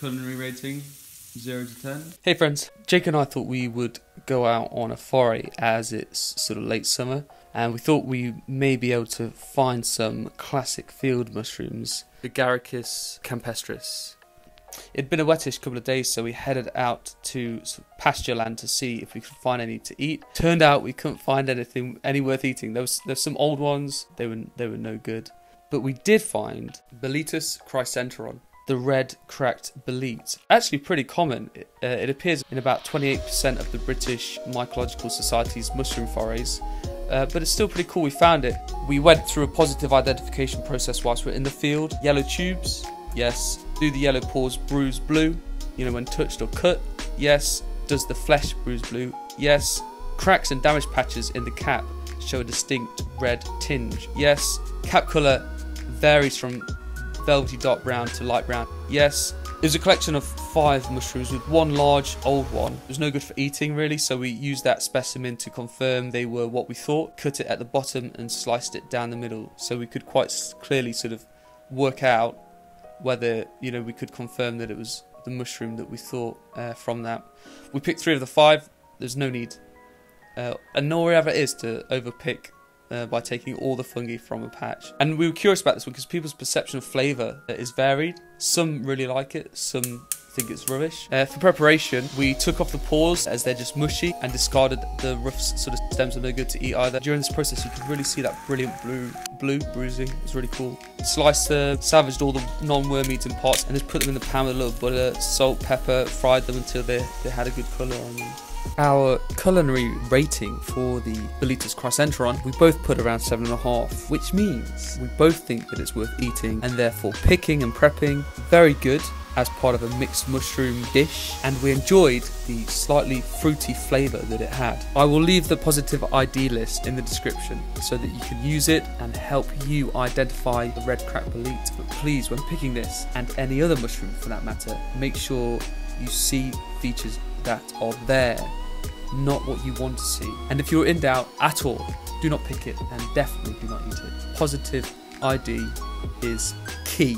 culinary rating, 0 to 10. Hey friends, Jake and I thought we would go out on a foray as it's sort of late summer, and we thought we may be able to find some classic field mushrooms. Agaricus campestris. It'd been a wettish couple of days, so we headed out to pasture land to see if we could find any to eat. Turned out we couldn't find anything, any worth eating. There's some old ones, they were no good. But we did find Boletus chrysenteron, the red cracked bolete. Actually pretty common. It appears in about 28% of the British Mycological Society's mushroom forays. But it's still pretty cool we found it. We went through a positive identification process whilst we're in the field. Yellow tubes, yes. Do the yellow pores bruise blue? You know, when touched or cut? Yes. Does the flesh bruise blue? Yes. Cracks and damage patches in the cap show a distinct red tinge. Yes. Cap colour varies from velvety dark brown to light brown. Yes. It was a collection of 5 mushrooms with one large old one. It was no good for eating really, so we used that specimen to confirm they were what we thought. Cut it at the bottom and sliced it down the middle, so we could quite clearly sort of work out whether, you know, we could confirm that it was the mushroom that we thought from that. We picked 3 of the 5. There's no need, and nor ever is, to overpick by taking all the fungi from a patch. And we were curious about this one because people's perception of flavour is varied. Some really like it, some think it's rubbish. For preparation, we took off the pores as they're just mushy and discarded the rough sort of stems are no good to eat either. During this process you could really see that brilliant blue bruising. It's really cool. Sliced them, savaged all the non-worm eating parts and just put them in the pan with a little butter, salt, pepper, fried them until they had a good colour on them. Our culinary rating for the Boletus chrysenteron, we both put around 7.5, which means we both think that it's worth eating and therefore picking and prepping. Very good as part of a mixed mushroom dish, and we enjoyed the slightly fruity flavour that it had. I will leave the positive ID list in the description so that you can use it and help you identify the red cracked bolete. But please, when picking this and any other mushroom for that matter, make sure you see features that are there, not what you want to see. And if you're in doubt at all, do not pick it and definitely do not eat it. Positive ID is key.